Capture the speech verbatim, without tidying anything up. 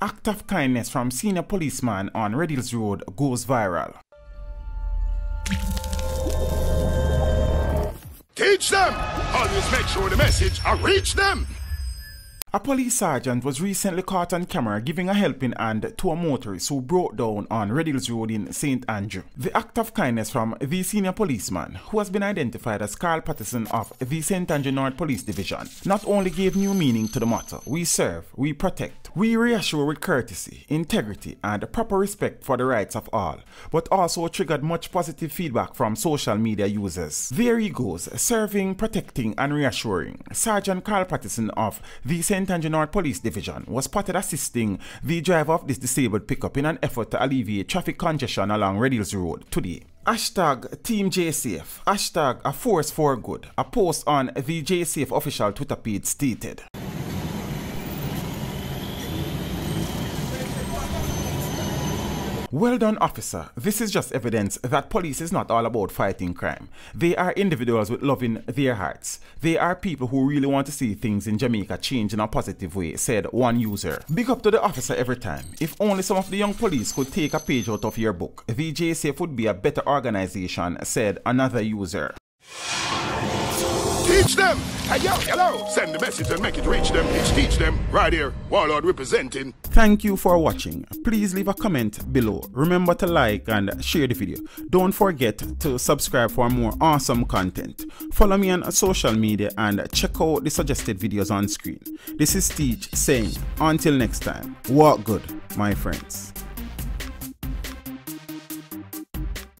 Act of kindness from senior policeman on Red Hills Road goes viral. Teach them! Always make sure the message I reach them! A police sergeant was recently caught on camera giving a helping hand to a motorist who broke down on Red Hills Road in Saint Andrew. The act of kindness from the senior policeman, who has been identified as Carl Patterson of the Saint Andrew North Police Division, not only gave new meaning to the motto, "We serve, we protect." We reassure with courtesy, integrity, and proper respect for the rights of all, but also triggered much positive feedback from social media users. There he goes, serving, protecting, and reassuring. Sergeant Carl Patterson of the Saint Saint Andrew North Police Division was spotted assisting the driver of this disabled pickup in an effort to alleviate traffic congestion along Red Hills Road today. Hashtag Team J C F, hashtag a force for good, a post on the J C F official Twitter page stated. Well done, officer. This is just evidence that police is not all about fighting crime. They are individuals with love in their hearts. They are people who really want to see things in Jamaica change in a positive way, said one user. Big up to the officer every time. If only some of the young police could take a page out of your book, the J C F would be a better organization, said another user. Teach them! Hey yo, hello! Send the message and make it reach them. It's Teach Dem, right here, Warlord representing. Thank you for watching. Please leave a comment below. Remember to like and share the video. Don't forget to subscribe for more awesome content. Follow me on social media and check out the suggested videos on screen. This is Teach saying, until next time, walk good, my friends.